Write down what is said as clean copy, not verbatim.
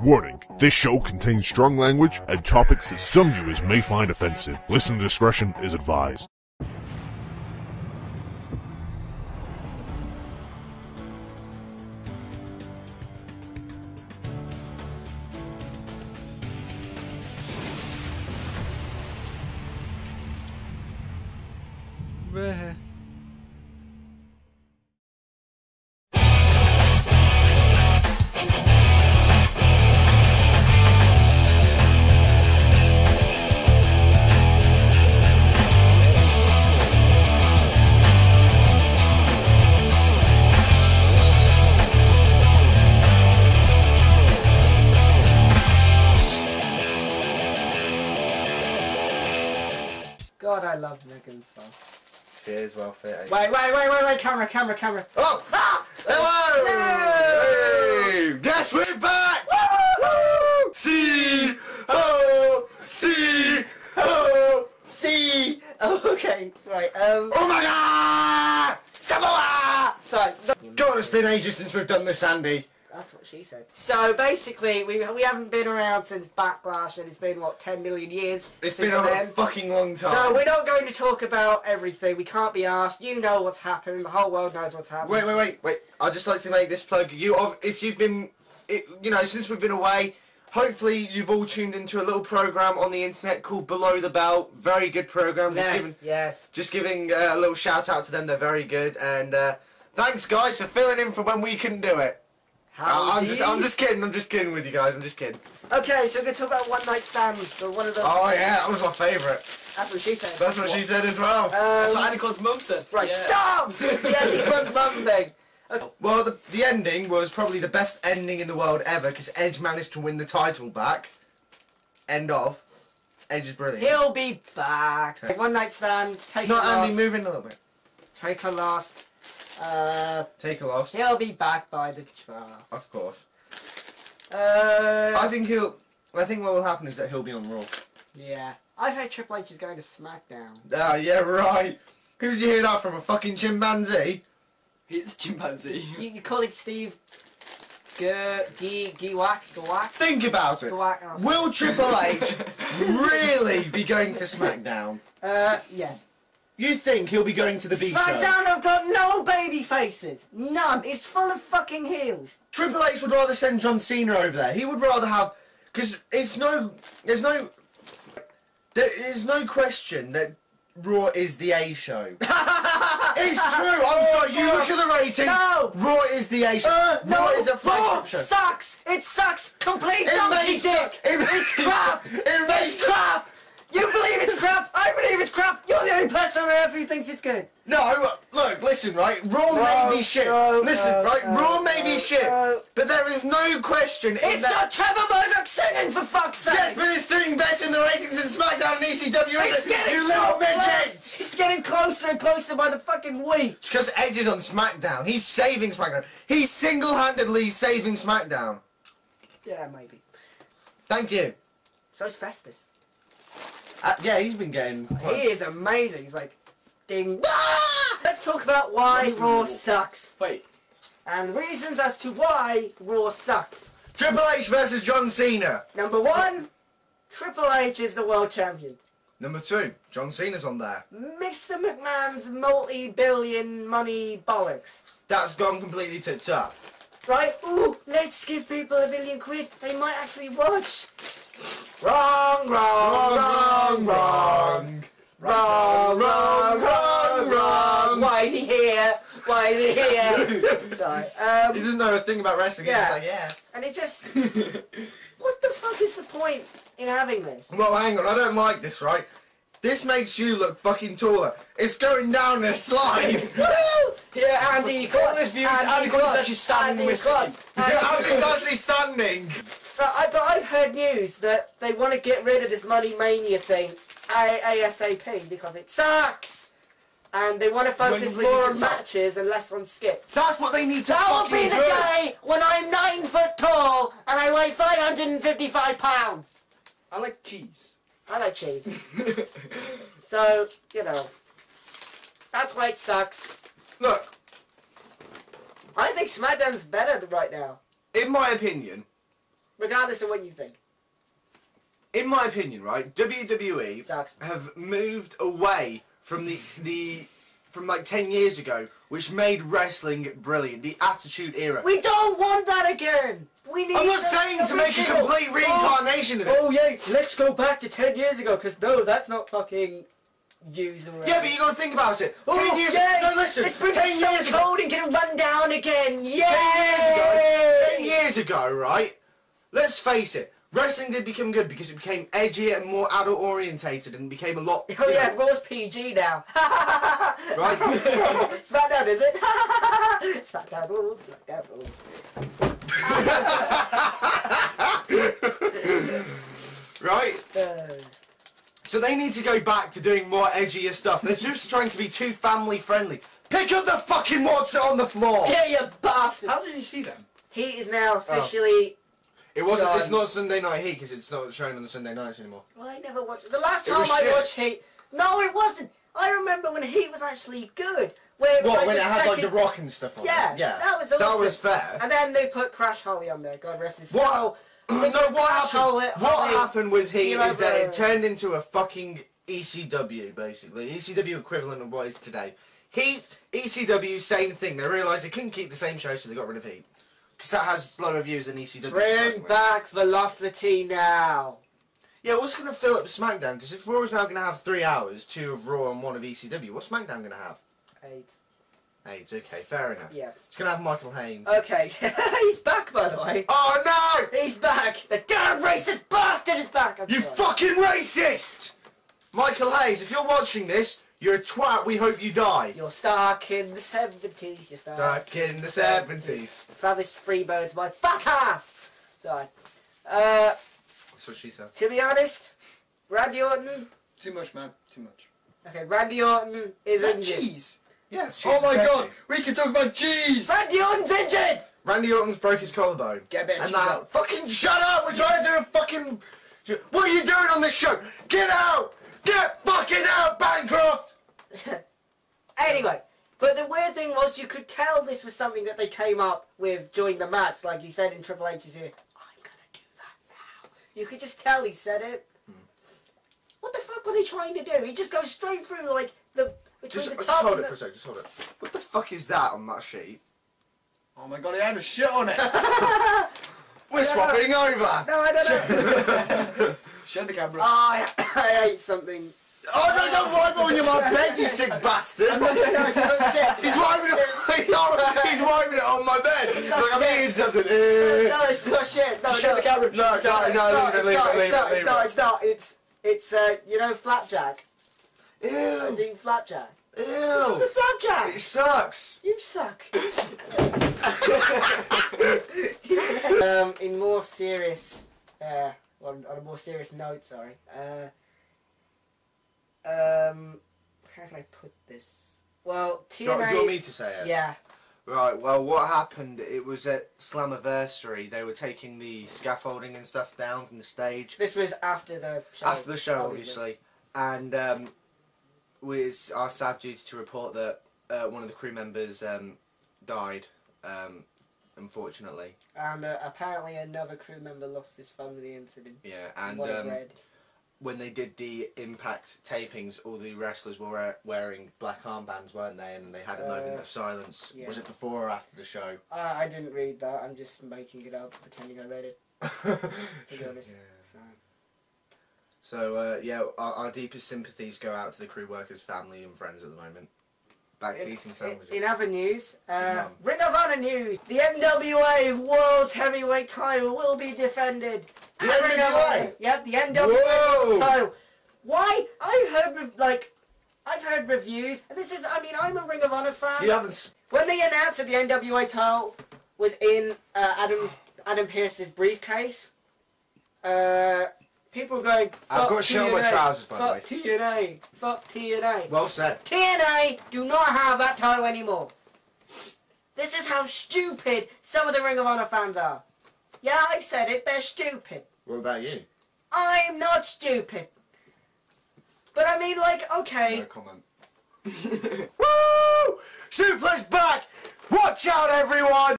Warning, this show contains strong language and topics that some viewers may find offensive. Listener discretion is advised. God, I love Megan's phone. She is well fit. Wait, camera. Oh! Ah! Hello! Hello! Yes, we're back! Woo! C-O-C-O-C! Oh, okay, right, Oh my god! Samoa! Sorry. God, it's been ages since we've done this, Andy. That's what she said. So basically, we haven't been around since Backlash, and it's been, what, 10 million years? It's been a fucking long time. So we're not going to talk about everything. We can't be asked. You know what's happened. The whole world knows what's happened. Wait. I'd just like to make this plug. Since we've been away, hopefully you've all tuned into a little program on the internet called Below the Bell. Very good program. Just giving a little shout out to them. They're very good. And thanks, guys, for filling in for when we couldn't do it. I'm just kidding with you guys, Okay, so we're going to talk about One Night Stands, or one of those... Oh yeah, that was my favourite. That's what she said. That's what she said as well. That's what Annie Cole's mum said. Right, yeah. Stop! Yeah, the front mum thing. Okay. Well, the ending was probably the best ending in the world ever, because Edge managed to win the title back. End of. Edge is brilliant. He'll be back. Okay. One Night Stand, take a loss. Not Andy, move in a little bit. Take a loss. Take a loss. He'll be back by the draft. Of course. I think what will happen is that he'll be on Raw. Yeah. I've heard Triple H is going to SmackDown. Ah, yeah, right. Who did you hear that from? A fucking chimpanzee? It's a chimpanzee. You call it Steve... Gwak? Think about it. Gwak. Will Triple H really be going to SmackDown? Yes. You think he'll be going to the beach? SmackDown have got no baby faces. None. It's full of fucking heels. Triple H would rather send John Cena over there. He would rather have... Because There is no question that Raw is the A show. It's true. I'm sorry. You look at the ratings. No. Raw is the A show. Raw is a flagship show. Sucks. It sucks. Complete donkey dick. It's crap. It's crap. You believe it's crap! I believe it's crap! You're the only person on earth who thinks it's good! No, look, listen, right? Raw may be shit, but there is no question... It's not Trevor Murdoch singing, for fuck's sake! Yes, but it's doing better in the ratings than SmackDown and ECW, It's getting closer and closer by the fucking week! Because Edge is on SmackDown, he's saving SmackDown. He's single-handedly saving SmackDown. Yeah, maybe. Thank you. So is Festus. Yeah, he's been getting... He is amazing. He's like, ding. Ah! Let's talk about why Raw sucks. Wait. And reasons as to why Raw sucks. Triple H versus John Cena. Number 1, Triple H is the world champion. Number 2, John Cena's on there. Mr. McMahon's multi-billion money bollocks. That's gone completely tip-top. Right? Ooh, let's give people £1 billion quid. They might actually watch. Wrong. Why is he here? Sorry. He doesn't know a thing about wrestling. Yeah. He's like, yeah. And it just... What the fuck is the point in having this? Well, hang on. I don't like this, right? This makes you look fucking taller. It's going down this slide. Yeah, Andy. For all this view, Andy's actually standing with me. Andy's actually standing. But I've heard news that they want to get rid of this Money Mania thing ASAP because it sucks! And they want to focus more on matches and less on skits. That's what they need to fucking do! That will be the day when I'm 9 foot tall and I weigh 555 pounds! I like cheese. So, you know, that's why it sucks. Look. I think SmackDown's better right now. In my opinion... regardless of what you think. In my opinion, right, WWE have moved away from from like 10 years ago, which made wrestling brilliant, the Attitude Era. We don't want that again! We need I'm not saying to make a complete reincarnation of it! Oh yeah, let's go back to 10 years ago, because no, that's not fucking... usable. Yeah, but you gotta think about it. Oh, 10 years ago, no listen, it's 10 years ago and gonna run down again, yeah! 10 years ago, right, let's face it, wrestling did become good because it became edgier and more adult orientated and became a lot... Oh yeah, Raw's PG now. Right? SmackDown, is it? SmackDown rules, SmackDown rules. Right? So they need to go back to doing more edgier stuff. They're just trying to be too family friendly. Pick up the fucking water on the floor! Yeah, you bastard! How did you see them? He is now officially... Oh. It wasn't. Gone. It's not Sunday Night Heat because it's not shown on the Sunday nights anymore. Well, I never watched it. The last time I watched Heat... No, it wasn't! I remember when Heat was actually good. Where it was when it had like The Rock and stuff on it? Yeah, that was awesome. That was fair. And then they put Crash Holly on there. God rest his soul. No, what happened with Heat is that it turned into a fucking ECW, basically. ECW equivalent of what is today. Heat, ECW, same thing. They realised they couldn't keep the same show, so they got rid of Heat. Because that has lower views than ECW. Bring back Velocity now. Yeah, what's going to fill up SmackDown? Because if Raw is now going to have 3 hours, 2 of Raw and 1 of ECW, what's SmackDown going to have? 8. Okay, fair enough. Yeah. It's going to have Michael Hayes. Okay. He's back, by the way. Oh, no! He's back! The damn racist bastard is back! I'm sorry. Fucking racist! Michael Hayes, if you're watching this, you're a twat. We hope you die. You're stuck in the 70s. You're stuck in the 70s. Favished Freebirds, my fat ass! Sorry. That's what she said. To be honest, Randy Orton... Too much, man. Too much. Okay, Randy Orton is injured. Jeez! Yes. Oh my god, we can talk about cheese! Randy Orton's injured! Randy Orton's broke his collarbone. Get a bit of cheese out. Fucking shut up! We're trying to do a fucking... What are you doing on this show? Get out! Get fucking out, Bancroft! Anyway, but the weird thing was you could tell this was something that they came up with during the match, like he said in Triple H's ear. I'm gonna do that now. You could just tell he said it. Hmm. What the fuck were they trying to do? He just goes straight through like the... Just hold it for a sec, just hold it. What the fuck is that on that sheet? Oh my god, it had a shit on it! We're swapping over! No, I don't know! Shut the camera. Oh, I ate something. Oh no, don't wipe on your mouth bed, you sick bastard! No, he's wiping it on my bed! It's like I'm eating something! No, it's not shit! No, shut the camera! No, leave it! No, it's not, it's, you know, flapjack. Ew! I was eating flapjack. Ew! What's with flapjack? It sucks! You suck! In more serious... on a more serious note, sorry. How can I put this? Well, TNA... Do you want me to say it? Yeah. Right, well, what happened, it was at Slammiversary. They were taking the scaffolding and stuff down from the stage. This was after the show. After the show, obviously. And, it's our sad duty to report that one of the crew members died, unfortunately. And apparently another crew member lost his thumb in the incident. Yeah, and when they did the Impact tapings, all the wrestlers were wearing black armbands, weren't they? And they had a moment of silence. Yeah. Was it before or after the show? I didn't read that. I'm just making it up, pretending I read it, to be honest. Yeah. So, yeah, our deepest sympathies go out to the crew workers, family and friends at the moment. Back to eating sandwiches. In other news, Ring of Honor news! The NWA World Heavyweight title will be defended! The NWA? Yep, the NWA World title. Why? I've heard reviews, and this is, I mean, I'm a Ring of Honor fan. You haven't... When they announced that the NWA title was in Adam Pearce's briefcase, people are going, I've got to show my trousers, by the way. Fuck TNA. Fuck TNA. Well said. TNA do not have that title anymore. This is how stupid some of the Ring of Honor fans are. Yeah, I said it. They're stupid. What about you? I'm not stupid. But I mean, like, okay. No comment. Woo! Suplex back! Watch out, everyone!